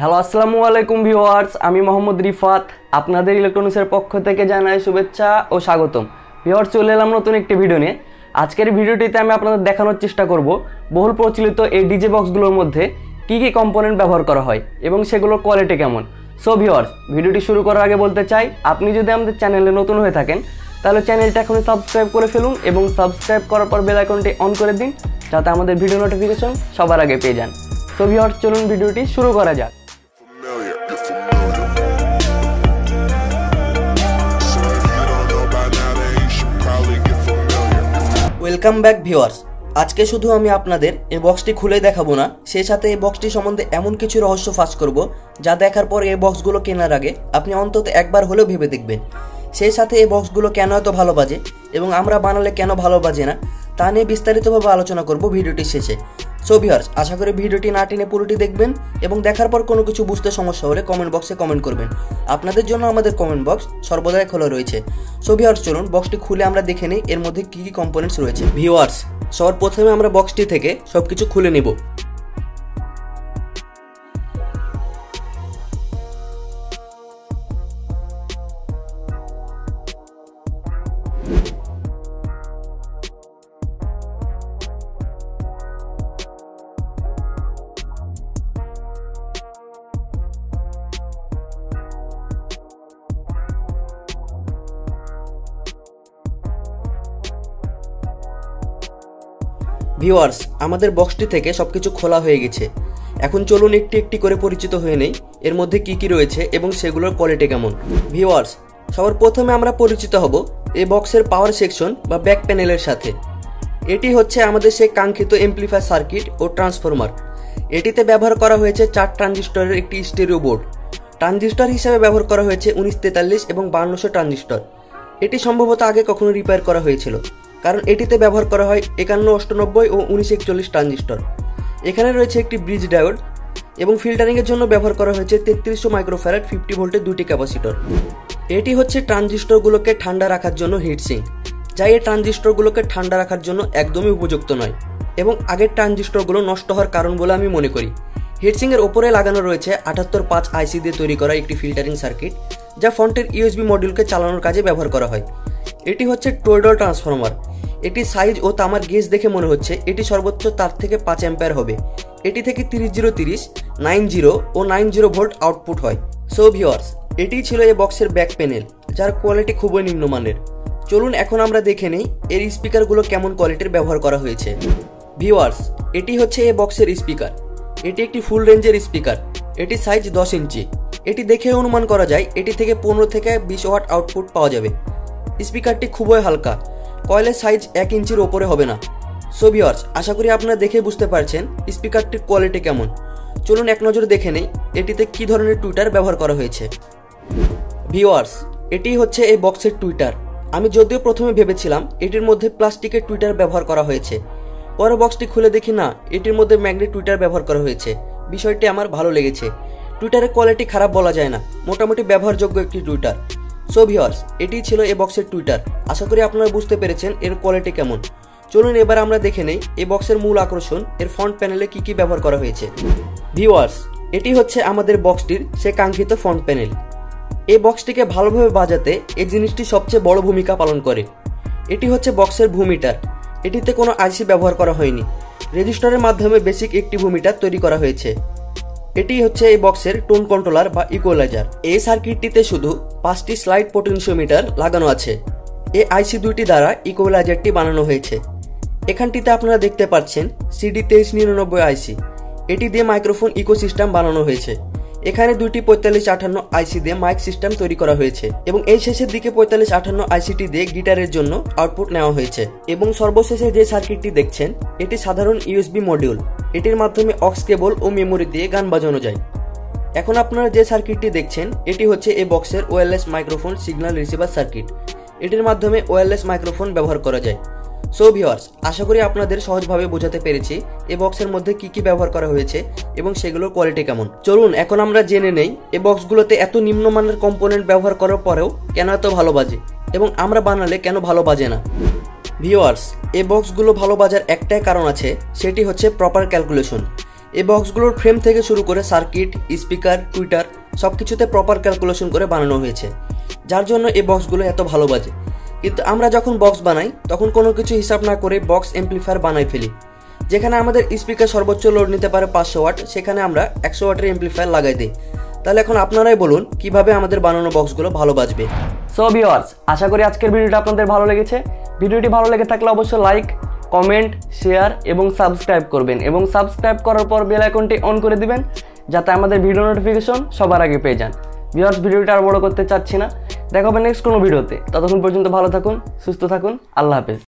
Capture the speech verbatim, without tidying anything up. Hello अस्सलामु आलैकुम viewers आमी मोहम्मद रिफात आपनादेर इलेक्ट्रनिक्सर पक्ष थेके जानाई शुभेच्छा और स्वागतम भिवार्स चले एलाम नतुन एकटी भिडियो निये। आजकेर भिडियोटिते आमी आपनादेर देखानोर चेष्टा करब बहुल प्रचलित एई डिजे बक्सगुलोर मध्ये की की कम्पोनेंट व्यवहार करा हय एबं सेगुलोर क्वालिटी केमन। सो भिवार्स भिडियोटी शुरू करार आगे बोलते चाइ आपनि जोदि आमादेर चैनेले नतुन हये थाकेन ताहले चैनेलटा एखोनई सबस्क्राइब करे फेलुन एबं सबस्क्राइब करार पर बेल आइकनटी अन करे दिन जाते आमादेर भिडियो नोटिफिकेशन सबार आगे पेये जान। सो भिवार्स चलुन भिडियोटी शुरू करा जाक। Welcome back viewers. आज के शुधु आमी आपनादेर ए बक्सटी खुले देखाबो ना सेई साथे ए बक्सटी सम्बन्धे एमन किछु रहस्य फाँस करबो जा देखार पर ए बक्सगुलो केनार आगे आपनि अंतत एकबार होलेओ भेबे देखबेन। सेई साथे ए बक्सगुलो केन एत भालो बाजे एबं आमरा बानाले केन भालो बाजे ना ता निये बिस्तारितभाबे आलोचना करबो भिडियोटिर शेषे। सो भिवार्स आशा करी भिडियोटी ना टेने पुरोटी देखबेन एबं देखार पर कोनो किछु बुझते समस्या होले कमेंट बक्से कमेंट करबेन। आपनादेर जोन्नो आमादेर कमेंट बक्स सर्वदाई खोला रयेछे। सो भिवार्स चलुन बक्सटी खुले आमरा देखे नेई एर मध्ये कि कि कम्पोनेंट्स रयेछे। भिवार्स सर्वप्रथमे आमरा बक्सटी थेके सबकिछु खुले नेब। ভিউয়ার্স আমাদের বক্সটি থেকে সবকিছু খোলা হয়ে গেছে। এখন চলুন একটি একটি করে পরিচিত হয়ে নেই এর মধ্যে কি কি রয়েছে এবং সেগুলোর কোয়ালিটি কেমন। ভিউয়ার্স সবার প্রথমে আমরা পরিচিত হব এই বক্সের পাওয়ার সেকশন বা ব্যাক প্যানেলের সাথে। এটি হচ্ছে আমাদের সেই কাঙ্ক্ষিত এমপ্লিফায়ার সার্কিট ও ট্রান্সফরমার। এটিতে ব্যবহার করা হয়েছে চার ট্রানজিস্টরের একটি স্টেরিও বোর্ড। ট্রানজিস্টর হিসেবে ব্যবহার করা হয়েছে উনিশ তেতাল্লিশ এবং বায়ান্নশো ট্রানজিস্টর। এটি সম্ভবত আগে কখনো রিপেয়ার করা হয়েছিল কারণ এটিতে ব্যবহার করা হয় একান্ন অষ্টানব্বই ও উনিশ একচল্লিশ ট্রানজিস্টর। এখানে রয়েছে একটি ব্রিজ ডায়োড এবং ফিল্টারিংয়ের জন্য ব্যবহার করা হয়েছে তেত্রিশশো মাইক্রোফ্যারাড ফিফটি ভোল্টের দুটি ক্যাপাসিটর। এটি হচ্ছে ট্রানজিস্টরগুলোকে ঠান্ডা রাখার জন্য হিটসিঙ্ক, যা এই ট্রানজিস্টরগুলোকে ঠান্ডা রাখার জন্য একদমই উপযুক্ত নয় এবং আগের ট্রানজিস্টরগুলো নষ্ট হওয়ার কারণ বলে আমি মনে করি। হিটসিংয়ের ওপরে লাগানো রয়েছে আটাত্তর পাঁচ আইসি দিয়ে তৈরি করা একটি ফিল্টারিং সার্কিট যা ফন্টের ইউএসবি মডিউলকে চালানোর কাজে ব্যবহার করা হয়। এটি হচ্ছে টোয়েডল ট্রান্সফরমার। এটি সাইজ ও তামার গেজ দেখে মনে হচ্ছে এটি সর্বোচ্চ তার থেকে পাঁচ অ্যাম্পিয়ার হবে। এটি থেকে তিরিশ জিরো তিরিশ নাইন জিরো ও নাইন জিরো ভোল্ট আউটপুট হয়। সো ভিউয়ার্স এটি ছিল এই বক্সের ব্যাক প্যানেল যার কোয়ালিটি খুবই নিম্নমানের। চলুন এখন আমরা দেখে নেই এর স্পিকারগুলো কেমন কোয়ালিটির ব্যবহার করা হয়েছে। ভিউয়ার্স এটি হচ্ছে এই বক্সের স্পিকার। এটি একটি ফুল রেঞ্জের স্পিকার। এটি সাইজ দশ ইঞ্চি। এটি দেখে অনুমান করা যায় এটি থেকে পনেরো থেকে বিশ ওয়াট আউটপুট পাওয়া যাবে। স্পিকারটি খুবই হালকা, কয়েলের সাইজ এক ইঞ্চির ওপরে হবে না। সো ভিউয়ার্স আশা করি আপনারা দেখে বুঝতে পারছেন স্পিকারটির কোয়ালিটি কেমন। চলুন এক নজর দেখে নেই এটিতে কী ধরনের টুইটার ব্যবহার করা হয়েছে। ভিউয়ার্স এটি হচ্ছে এই বক্সের টুইটার। আমি যদিও প্রথমে ভেবেছিলাম এটির মধ্যে প্লাস্টিকের টুইটার ব্যবহার করা হয়েছে, পরে বক্সটি খুলে দেখি না এটির মধ্যে ম্যাগনেট টুইটার ব্যবহার করা হয়েছে। বিষয়টি আমার ভালো লেগেছে। টুইটারের কোয়ালিটি খারাপ বলা যায় না, মোটামুটি ব্যবহারযোগ্য একটি টুইটার। সো ভিউয়ার্স এটিই ছিল এই বক্সের টুইটার। আশা করি আপনারা বুঝতে পেরেছেন এর কোয়ালিটি কেমন। চলুন এবার আমরা দেখে নেই এই বক্সের মূল আকর্ষণ এর ফন্ট প্যানেলে কি কি ব্যবহার করা হয়েছে। ভিউয়ার্স এটি হচ্ছে আমাদের বক্সটির সে কাঙ্ক্ষিত ফন্ট প্যানেল। এই বক্সটিকে ভালোভাবে বাজাতে এই জিনিসটি সবচেয়ে বড় ভূমিকা পালন করে। এটি হচ্ছে বক্সের ভুমিটার। এটিতে কোনো আইসি ব্যবহার করা হয়নি, রেজিস্টারের মাধ্যমে বেসিক একটি ভুমিটার তৈরি করা হয়েছে। এটি হচ্ছে এই বক্সের টোন কন্ট্রোলার বা ইকুয়ালাইজার। এই সার্কিটটিতে শুধু পাঁচটি স্লাইড পটেনশিওমিটার লাগানো আছে। এই আইসি দুইটি দ্বারা ইকুয়ালাইজারটি বানানো হয়েছে। এখানটিতে আপনারা দেখতে পাচ্ছেন সিডি তেইশ নিরানব্বই আইসি। এটি দিয়ে মাইক্রোফোন ইকোসিস্টেম বানানো হয়েছে। এখানে দুইটি পঁয়তাল্লিশ আটান্ন আইসি দিয়ে মাইক সিস্টেম তৈরি করা হয়েছে এবং এই শেষের দিকে পঁয়তাল্লিশ আটান্ন আইসিটি দিয়ে গিটারের জন্য আউটপুট নেওয়া হয়েছে। এবং সর্বশেষে যে সার্কিটটি দেখছেন এটি সাধারণ ইউএসবি মডিউল। এটির মাধ্যমে অক্স কেবল ও মেমোরি দিয়ে গান বাজানো যায়। এখন আপনারা যে সার্কিটটি দেখছেন এটি হচ্ছে এই বক্সের wireless microphone signal receiver circuit. এটির মাধ্যমে ওয়্যারলেস মাইক্রোফোন ব্যবহার করা যায়। সো ভিউয়ার্স আশা করি আপনাদের সহজভাবে বোঝাতে পেরেছি এই বক্সের মধ্যে কি কি ব্যবহার করা হয়েছে এবং সেগুলোর কোয়ালিটি কেমন। চলুন এখন আমরা জেনে নেই এই বক্সগুলোতে এত নিম্নমানের কম্পোনেন্ট ব্যবহার করার পরেও কেন এত ভালো বাজে এবং আমরা বানালে কেন ভালো বাজে না। ভিউয়ার্স এই বক্সগুলো ভালো বাজার একটাই কারণ আছে, সেটি হচ্ছে প্রপার ক্যালকুলেশন। এই বক্সগুলোর ফ্রেম থেকে শুরু করে সার্কিট স্পিকার টুইটার সব কিছুতে প্রপার ক্যালকুলেশন করে বানানো হয়েছে যার জন্য এই বক্সগুলো এত ভালো বাজে। কিন্তু আমরা যখন বক্স বানাই তখন কোনো কিছু হিসাব না করে বক্স এমপ্লিফায়ার বানাই ফেলি। যেখানে আমাদের স্পিকার সর্বোচ্চ লোড নিতে পারে পাঁচশো ওয়াট সেখানে আমরা একশো ওয়াটের এমপ্লিফায়ার লাগাই দিই। তাহলে এখন আপনারাই বলুন কিভাবে আমাদের বানানো বক্সগুলো ভালো বাজবে। সো ভিউয়ার্স, আশা করি আজকের ভিডিওটা আপনাদের ভালো লেগেছে। ভিডিওটি ভালো লেগে থাকলে অবশ্যই লাইক কমেন্ট শেয়ার এবং সাবস্ক্রাইব করবেন এবং সাবস্ক্রাইব করার পর বেল আইকনটি অন করে দিবেন যাতে আমাদের ভিডিও নোটিফিকেশন সবার আগে পেয়ে যান। ভিউয়ার্স, ভিডিওটা আর বড় করতে চাচ্ছি না, দেখা হবে নেক্সট কোনো ভিডিওতে। ততক্ষণ পর্যন্ত ভালো থাকুন, সুস্থ থাকুন, আল্লাহ হাফেজ।